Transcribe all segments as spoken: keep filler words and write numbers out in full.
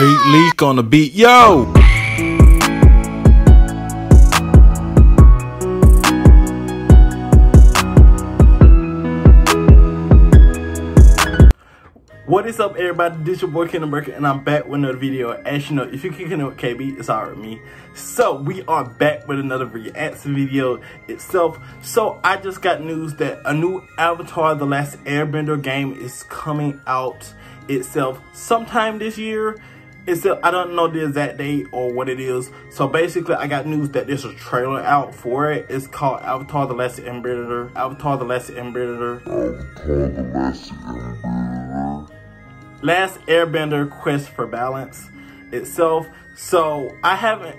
Leak, leak on the beat, yo! What is up, everybody? This is your boy Kendall Burke, and I'm back with another video. As you know, if you kicking it with K B, it's alright with me. So we are back with another reaction video itself. So I just got news that a new Avatar: The Last Airbender game is coming out itself sometime this year. Itself, I don't know the exact date or what it is. So basically, I got news that there's a trailer out for it. It's called Avatar: The Last Airbender. Avatar: The Last Airbender. Avatar: The Last Airbender. Last Airbender: Quest for Balance itself. So I haven't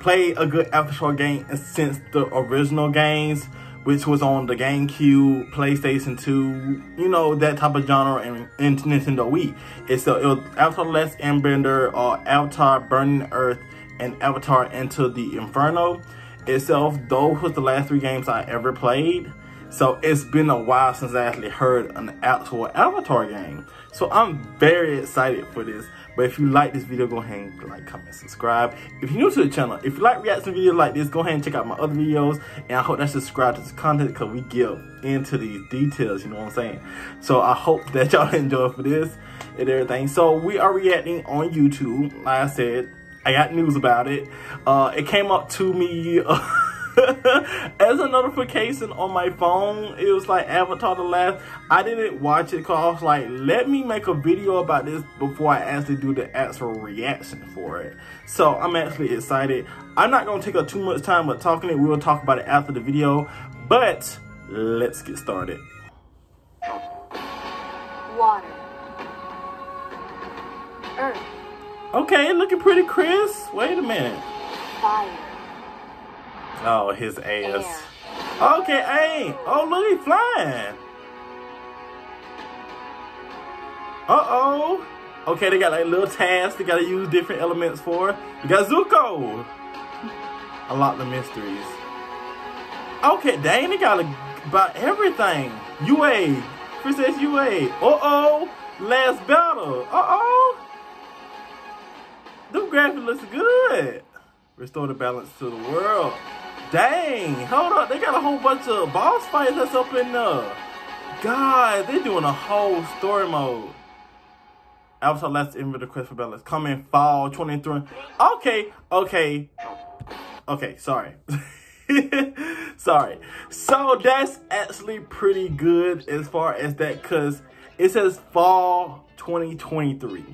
played a good Avatar game since the original games, which was on the GameCube, PlayStation two, you know, that type of genre, and, and Nintendo Wii. It's so it was Avatar: The Last Airbender, or uh, Avatar: Burning Earth, and Avatar: Into the Inferno itself. Those was the last three games I ever played. So it's been a while since I actually heard an actual Avatar game. So I'm very excited for this. But if you like this video, go ahead and like, comment, subscribe. If you're new to the channel, if you like reaction videos like this, go ahead and check out my other videos. And I hope that you subscribe to this content because we give into these details, you know what I'm saying? So I hope that y'all enjoy for this and everything. So we are reacting on YouTube. Like I said, I got news about it. Uh, it came up to me... Uh, as a notification on my phone. It was like Avatar: The Last. I didn't watch it because I was like, let me make a video about this before I actually do the actual reaction for it. So I'm actually excited. I'm not going to take up too much time with talking it. We will talk about it after the video, but let's get started. Water. Earth. Okay, looking pretty crisp. Wait a minute. Fire. Oh, his ass. Air. Okay, Aang. Oh, look, he's flying. Uh-oh. Okay, they got like little tasks they gotta use different elements for. You got Zuko. Unlock the mysteries. Okay, dang, they got about everything. U A. Princess U A. Uh-oh. Last battle. Uh-oh. Them graphics looks good. Restore the balance to the world. Dang, hold up, they got a whole bunch of boss fights that's up in there. God, they're doing a whole story mode. Avatar: Last Airbender: Quest for Balance. Coming fall twenty twenty-three. Okay, okay. Okay, sorry. Sorry. So that's actually pretty good as far as that, because it says fall twenty twenty-three.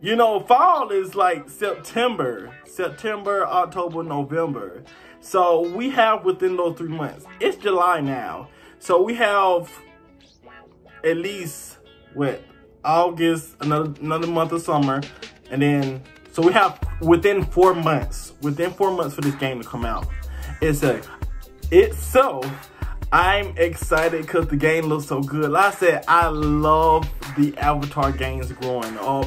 You know, fall is like September, September, October, November. So we have within those three months. It's July now. So we have at least, what, August, another another month of summer. And then, so we have within four months, within four months for this game to come out. It's a, it's so, I'm excited because the game looks so good. Like I said, I love the Avatar games growing up.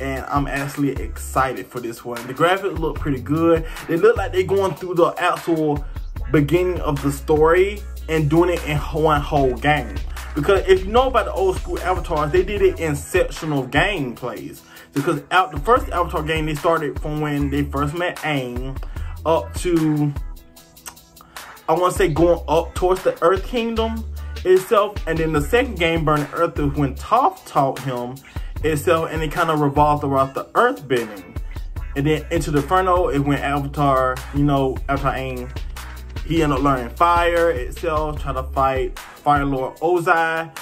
And I'm actually excited for this one. The graphics look pretty good. They look like they're going through the actual beginning of the story and doing it in one whole game. Because if you know about the old school Avatars, they did it in sectional gameplays. Because out the first Avatar game, they started from when they first met Aang up to, I want to say, going up towards the Earth Kingdom itself. And then the second game, Burning Earth, is when Toph taught him itself, and it kind of revolved around the earth bending. And then Into the Inferno, it went Avatar, you know, Avatar Aang, he ended up learning fire itself, trying to fight Fire Lord Ozai.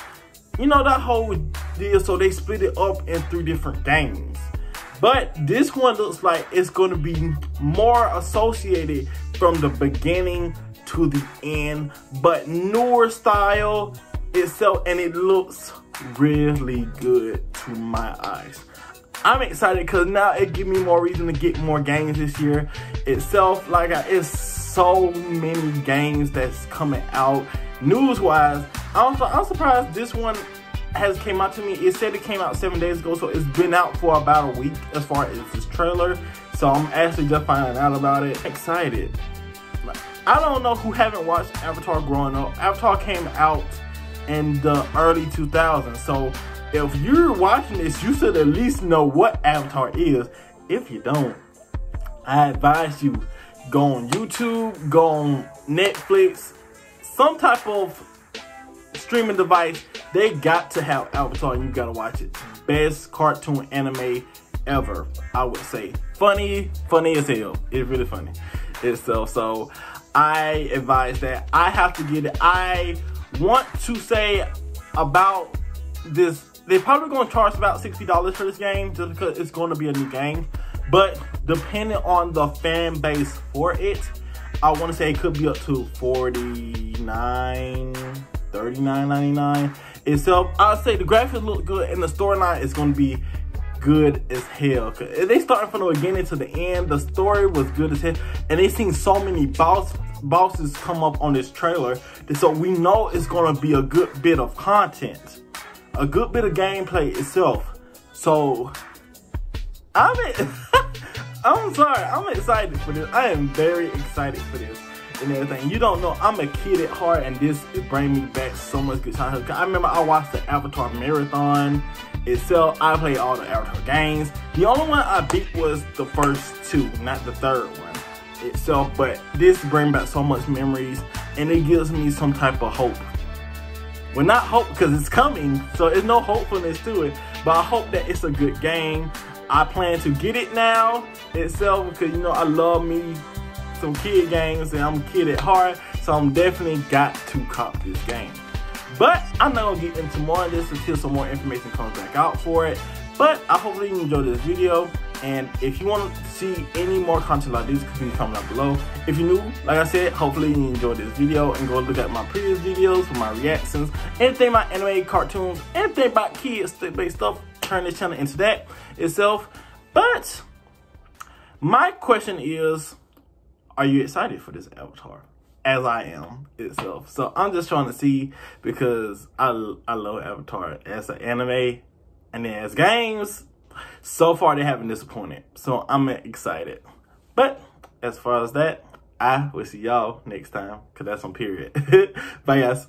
You know, that whole deal, so they split it up in three different games. But this one looks like it's going to be more associated from the beginning to the end, but newer style itself, and it looks really good to my eyes. I'm excited because now it gives me more reason to get more games this year itself. Like, I, it's so many games that's coming out news wise. Also, I'm surprised this one has came out to me. It said it came out seven days ago, so it's been out for about a week as far as this trailer. So I'm actually just finding out about it. Excited. Like, I don't know who haven't watched Avatar growing up. Avatar came out in the early two thousands, so if you're watching this, you should at least know what Avatar is. If you don't, I advise you, go on YouTube, go on Netflix, some type of streaming device. They got to have Avatar and you gotta watch it. Best cartoon anime ever, I would say. Funny, funny as hell. It's really funny itself. So I advise that. I have to get it. I want to say about this, they're probably gonna charge about sixty dollars for this game just because it's gonna be a new game. But depending on the fan base for it, I wanna say it could be up to forty-nine, thirty-nine ninety-nine itself. I'll say the graphics look good and the storyline is gonna be good as hell. They started from the beginning to the end. The story was good as hell, and they seen so many boss bosses come up on this trailer, so we know it's gonna be a good bit of content, a good bit of gameplay itself. So I'm I'm sorry, I'm excited for this. I am very excited for this and everything. You don't know, I'm a kid at heart, and this it brings me back so much good childhood. I remember I watched the Avatar marathon itself. I played all the Avatar games. The only one I beat was the first two, not the third one itself, but this brings back so much memories, and it gives me some type of hope. Well, not hope, because it's coming, so there's no hopefulness to it, but I hope that it's a good game. I plan to get it now itself, because, you know, I love me some kid games, and I'm a kid at heart, so I'm definitely got to cop this game. But I'm not gonna get into more of this until some more information comes back out for it. But I hopefully you enjoyed this video, and if you want to see any more content like this, please comment down below. If you're new, like I said, hopefully you enjoyed this video, and go look at my previous videos for my reactions, anything about anime, cartoons, anything about kids based stuff. Turn this channel into that itself. But my question is, are you excited for this Avatar? As I am itself. So I'm just trying to see, because I, I love Avatar as an anime, and then as games. So far they haven't disappointed, so I'm excited. But as far as that, I will see y'all next time, because that's on period. Bye guys.